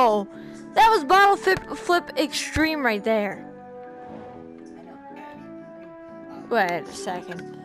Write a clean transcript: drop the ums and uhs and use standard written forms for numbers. Wow! That was bottle flip extreme right there. Wait a second.